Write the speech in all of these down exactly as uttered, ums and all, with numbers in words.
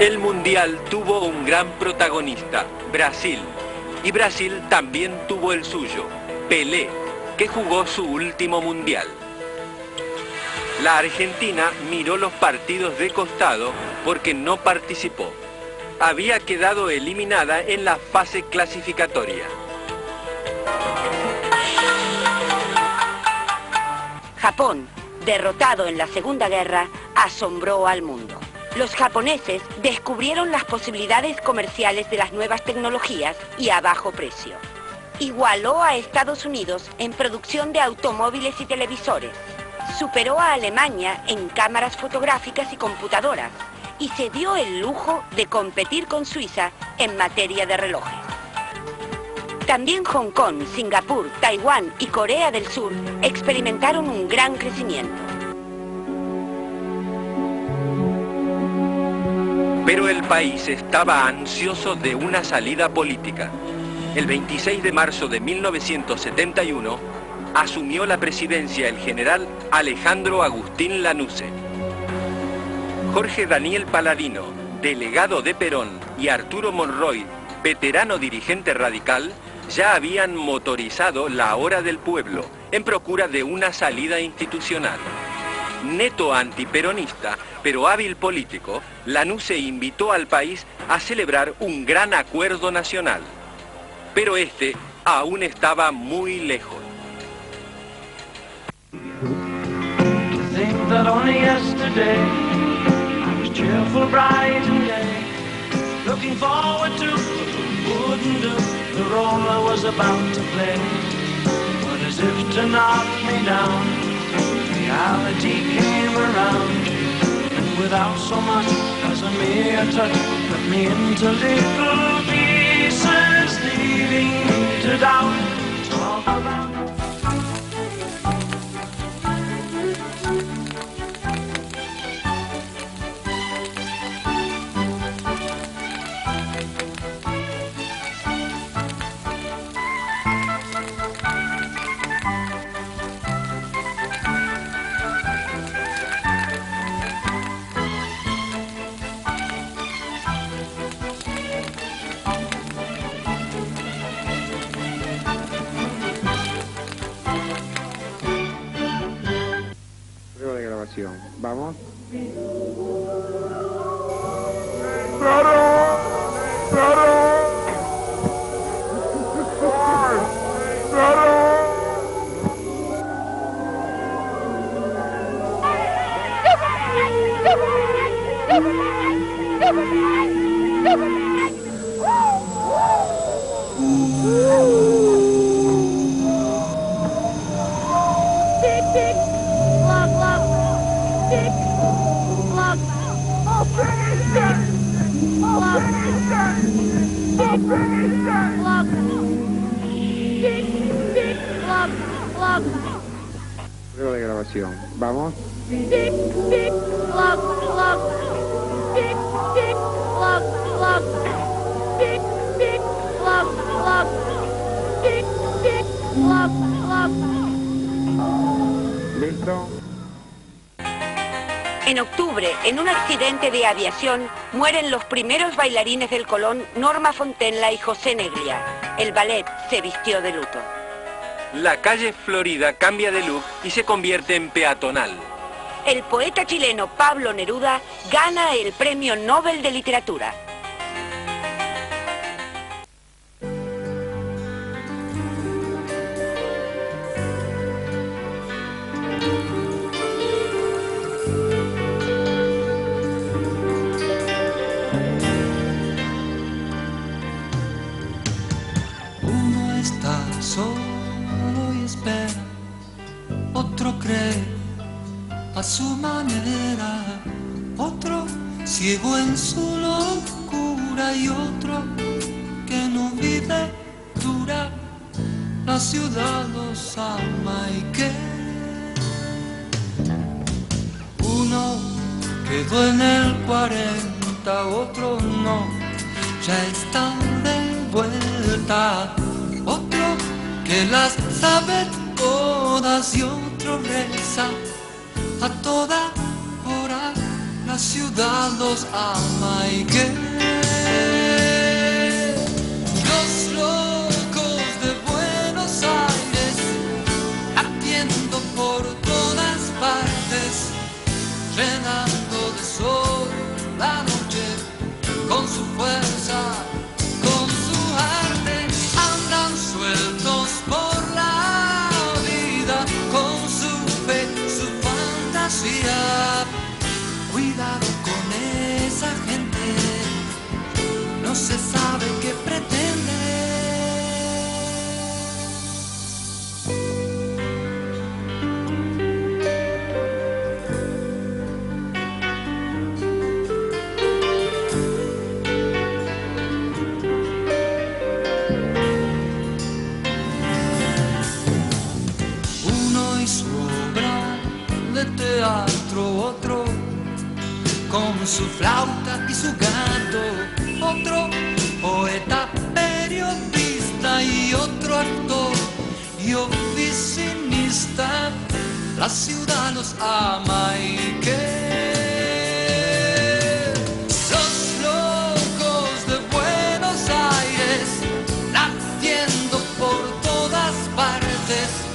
El Mundial tuvo un gran protagonista, Brasil, y Brasil también tuvo el suyo, Pelé, que jugó su último Mundial. La Argentina miró los partidos de costado porque no participó. Había quedado eliminada en la fase clasificatoria. Japón, derrotado en la Segunda Guerra, asombró al mundo. Los japoneses descubrieron las posibilidades comerciales de las nuevas tecnologías y a bajo precio. Igualó a Estados Unidos en producción de automóviles y televisores. Superó a Alemania en cámaras fotográficas y computadoras. Y se dio el lujo de competir con Suiza en materia de relojes. También Hong Kong, Singapur, Taiwán y Corea del Sur experimentaron un gran crecimiento. Pero el país estaba ansioso de una salida política. El veintiséis de marzo de mil novecientos setenta y uno asumió la presidencia el general Alejandro Agustín Lanusse. Jorge Daniel Paladino, delegado de Perón, y Arturo Monroy, veterano dirigente radical, ya habían motorizado la hora del pueblo en procura de una salida institucional. Neto antiperonista, pero hábil político, Lanusse invitó al país a celebrar un gran acuerdo nacional. Pero este aún estaba muy lejos. The role I was about to play, but as if to knock me down, reality came around, and without so much as a mere touch, cut me into little pieces, leaving me to doubt. Talk about. Vamos. Prueba de grabación. Vamos. Listo. En octubre, en un accidente de aviación, mueren los primeros bailarines del Colón, Norma Fontenla y José Neglia. El ballet se vistió de luto. La calle Florida cambia de look y se convierte en peatonal. El poeta chileno Pablo Neruda gana el Premio Nobel de Literatura. A su manera, otro ciego en su locura y otro que no vive dura. La ciudad los ama y que uno quedó en el cuarenta, otro no, ya está de vuelta. Otro que las sabe todas y otro reza a toda hora la la ciudad los ama y que los locos de Buenos Aires ardiendo por todas partes, llenando de sol la noche con su fuerza, con su arte, andan sueltos por la vida con su fe, su fantasía. Cuidado con esa gente, no se sabe qué pretende. Uno y su obra de teatro, otro con su flauta y su gato, otro poeta, periodista y otro actor y oficinista. La ciudad los ama y que los locos de Buenos Aires naciendo por todas partes,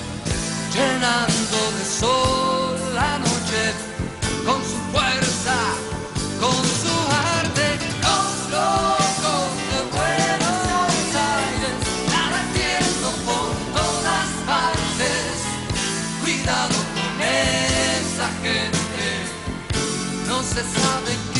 llenando de sol la noche con su fuerza, con su arte, los locos de Buenos Aires, ardiendo por todas partes. Cuidado con esa gente, no se sabe.